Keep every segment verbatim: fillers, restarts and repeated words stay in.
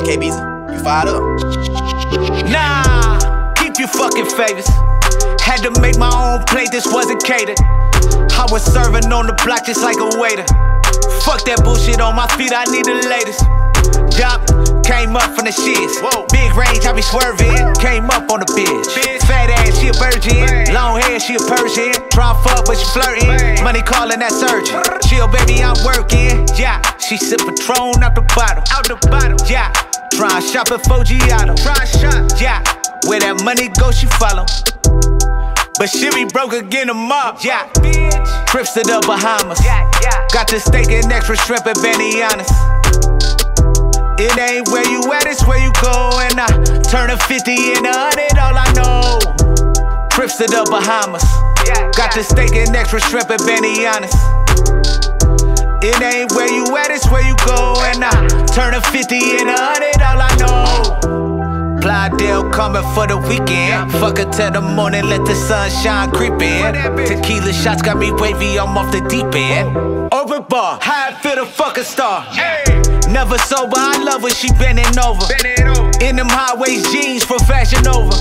A K Beezy, you fired up. Nah, keep your fucking favors. Had to make my own plate, this wasn't catered. I was serving on the block just like a waiter. Fuck that bullshit on my feet, I need the latest. Job came up from the shits. Whoa. Big range, I be swerving. Came up on the bitch. bitch. Fat ass, she a virgin. Bang. Long hair, she a Persian. Try fuck, but she flirting. Bang. Money calling that surgeon. Chill, baby, I'm working. Yeah, she sip Patron out the bottle. Out the bottle. Yeah, try shop at Fogiato. Try shop. Yeah, where that money go, she follow. But she be broke again tomorrow. Yeah, bitch. Trips to the Bahamas. Yeah, yeah. Got the steak and extra shrimp at Benihana's. It ain't where you at, it's where you go. And I turn a fifty into a hundred, all I know. Trips to the Bahamas. Yeah, got yeah. the steak and extra shrimp at Benihana's. It ain't where you at, it's where you go. And I turn a fifty into a hundred, all I know. Plydale coming for the weekend. Yeah. Fuck her till the morning, let the sunshine creep in. Tequila shots got me wavy, I'm off the deep end. Whoa. Open bar, high feel the fucking star. Yeah. Never sober, I love her, she bending over. Bending over. In them high-waist jeans for fashion over.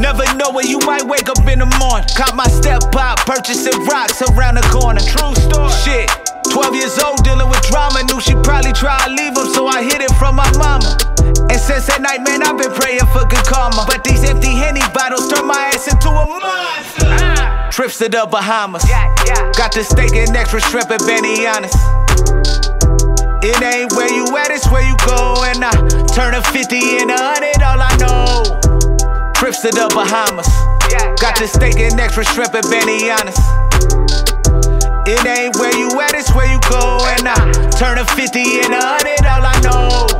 Never know where you might wake up in the morning. Caught my step pop, purchasing rocks around the corner. True story. Shit, twelve years old, dealing with drama. Knew she probably try to leave him, so I hid it from my mama. And since that night, man, I've been praying for good karma. But these empty Henny bottles turn my ass into a monster. Ah. Trips to the Bahamas. Yeah, yeah. Got the steak and extra shrimp at Benihana's. It ain't where you at, it's where you go. And I turn a fifty into a hundred, all I know. Trips to the Bahamas. Yeah, got yeah. the steak and extra shrimp at Benihana's. It ain't where you at, it's where you go. And I turn a fifty into a hundred, all I know.